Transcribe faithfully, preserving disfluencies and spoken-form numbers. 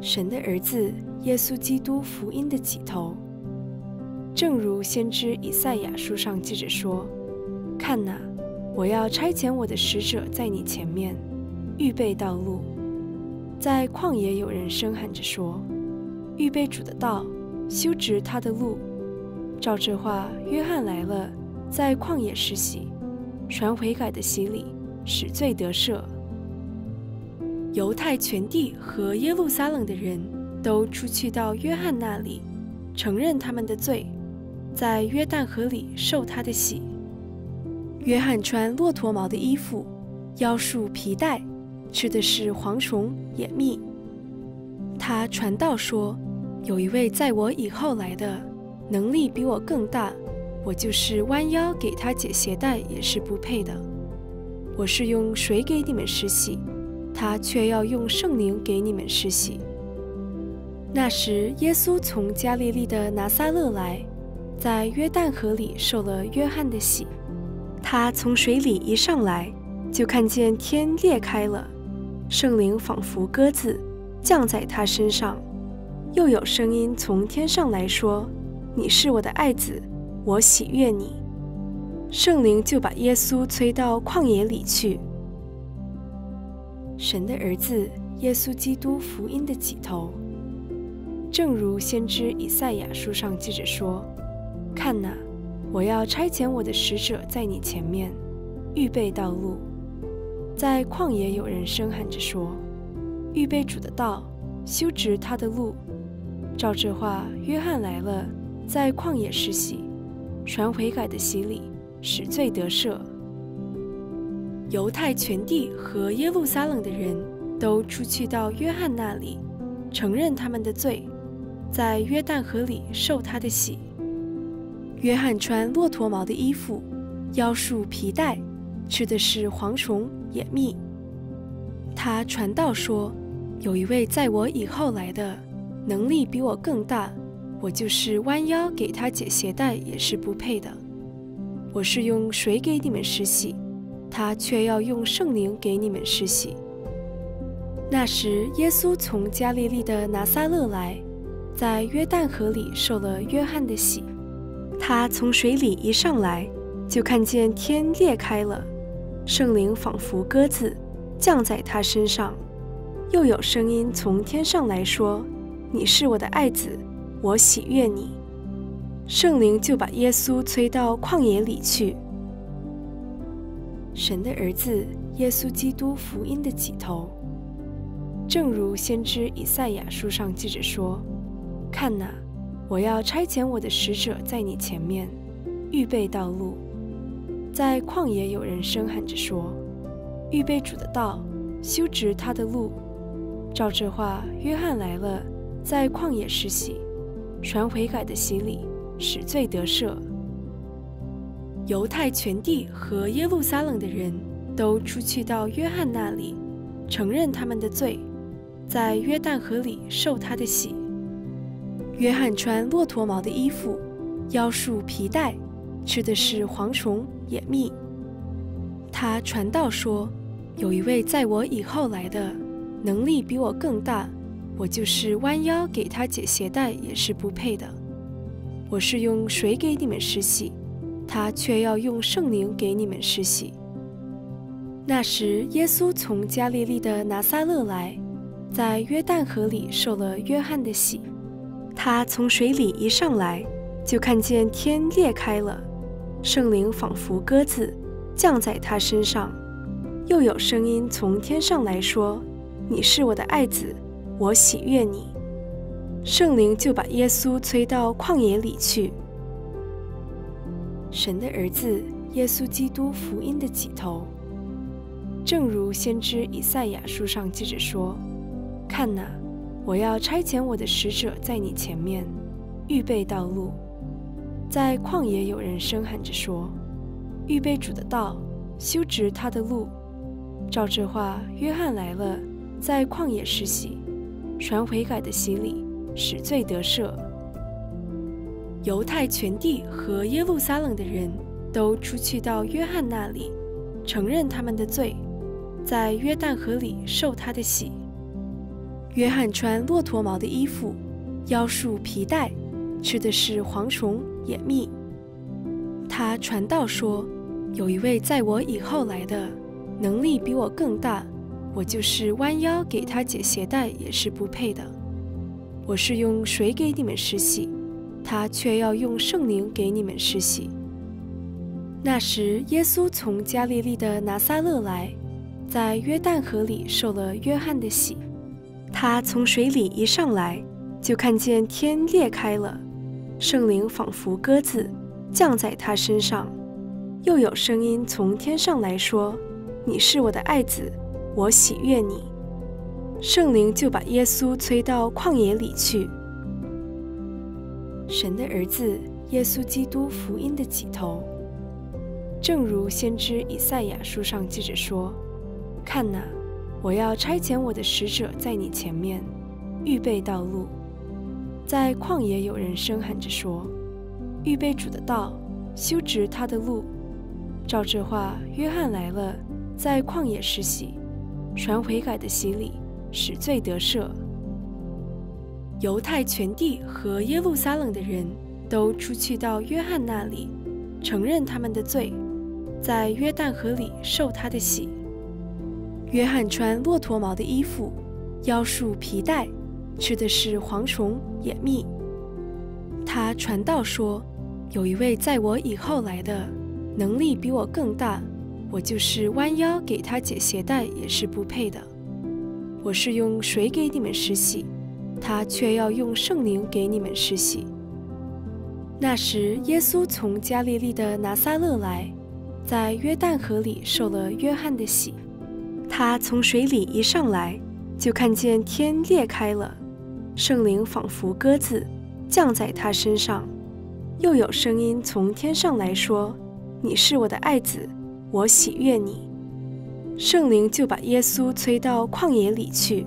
神的儿子耶稣基督福音的起头。正如先知以赛亚书上记着说：“看哪，我要差遣我的使者在你前面，预备道路。”在旷野有人声喊着说：“预备主的道，修直他的路。”照这话，约翰来了，在旷野施洗，传悔改的洗礼，使罪得赦。 犹太全地和耶路撒冷的人都出去到约翰那里，承认他们的罪，在约旦河里受他的洗。约翰穿骆驼毛的衣服，腰束皮带，吃的是蝗虫野蜜。他传道说：“有一位在我以后来的，能力比我更大，我就是弯腰给他解鞋带也是不配的。我是用水给你们施洗。” 他却要用圣灵给你们施洗。那时，耶稣从加利利的拿撒勒来，在约旦河里受了约翰的洗。他从水里一上来，就看见天裂开了，圣灵仿佛鸽子降在他身上，又有声音从天上来说：“你是我的爱子，我喜悦你。”圣灵就把耶稣催到旷野里去。 神的儿子耶稣基督福音的起头，正如先知以赛亚书上记着说：“看哪，我要差遣我的使者在你前面，预备道路。”在旷野有人声喊着说：“预备主的道，修直他的路。”照这话，约翰来了，在旷野施洗，传悔改的洗礼，使罪得赦。 犹太全地和耶路撒冷的人都出去到约翰那里，承认他们的罪，在约旦河里受他的洗。约翰穿骆驼毛的衣服，腰束皮带，吃的是蝗虫野蜜。他传道说：“有一位在我以后来的，能力比我更大，我就是弯腰给他解鞋带也是不配的。我是用水给你们施洗。” 他却要用圣灵给你们施洗。那时，耶稣从加利利的拿撒勒来，在约旦河里受了约翰的洗。他从水里一上来，就看见天裂开了，圣灵仿佛鸽子降在他身上，又有声音从天上来说：“你是我的爱子，我喜悦你。”圣灵就把耶稣催到旷野里去。 神的儿子耶稣基督福音的起头，正如先知以赛亚书上记着说：“看哪，我要差遣我的使者在你前面，预备道路。”在旷野有人声喊着说：“预备主的道，修直他的路。”照这话，约翰来了，在旷野施洗，传悔改的洗礼，使罪得赦。 犹太全地和耶路撒冷的人都出去到约翰那里，承认他们的罪，在约旦河里受他的洗。约翰穿骆驼毛的衣服，腰束皮带，吃的是蝗虫野蜜。他传道说：“有一位在我以后来的，能力比我更大，我就是弯腰给他解鞋带也是不配的。我是用水给你们施洗。” 他却要用圣灵给你们施洗。那时，耶稣从加利利的拿撒勒来，在约旦河里受了约翰的洗。他从水里一上来，就看见天裂开了，圣灵仿佛鸽子降在他身上，又有声音从天上来说：“你是我的爱子，我喜悦你。”圣灵就把耶稣催到旷野里去。 神的儿子耶稣基督福音的起头，正如先知以赛亚书上记着说：“看哪，我要差遣我的使者在你前面，预备道路。”在旷野有人声喊着说：“预备主的道，修直他的路。”照这话，约翰来了，在旷野施洗，传悔改的洗礼，使罪得赦。 犹太全地和耶路撒冷的人都出去到约翰那里，承认他们的罪，在约旦河里受他的洗。约翰穿骆驼毛的衣服，腰束皮带，吃的是蝗虫、野蜜。他传道说：“有一位在我以后来的，能力比我更大，我就是弯腰给他解鞋带也是不配的。我是用水给你们施洗，他却要用圣灵给你们施洗。”那时，耶稣从加利利的拿撒勒来，在约旦河里受了约翰的洗。他从水里一上来，就看见天裂开了，圣灵仿佛鸽子降在他身上，又有声音从天上来说：“你是我的爱子，我喜悦你。”圣灵就把耶稣催到旷野里去。神的儿子耶稣基督福音的起头，正如先知以赛亚书上记着说：“看哪，我要差遣我的使者在你前面，预备道路。”在旷野有人声喊着说：“预备主的道，修直他的路。”照这话，约翰来了，在旷野施洗，传悔改的洗礼，使罪得赦。犹太全地和耶路撒冷的人都出去到约翰那里，承认他们的罪，在约旦河里受他的洗。约翰穿骆驼毛的衣服，腰束皮带，吃的是蝗虫、野蜜。他传道说：“有一位在我以后来的，能力比我更大，我就是弯腰给他解鞋带也是不配的。我是用水给你们施洗，他却要用圣灵给你们施洗。”那时，耶稣从加利利的拿撒勒来，在约旦河里受了约翰的洗。他从水里一上来，就看见天裂开了，圣灵仿佛鸽子降在他身上，又有声音从天上来说：“你是我的爱子，我喜悦你。”圣灵就把耶稣催到旷野里去。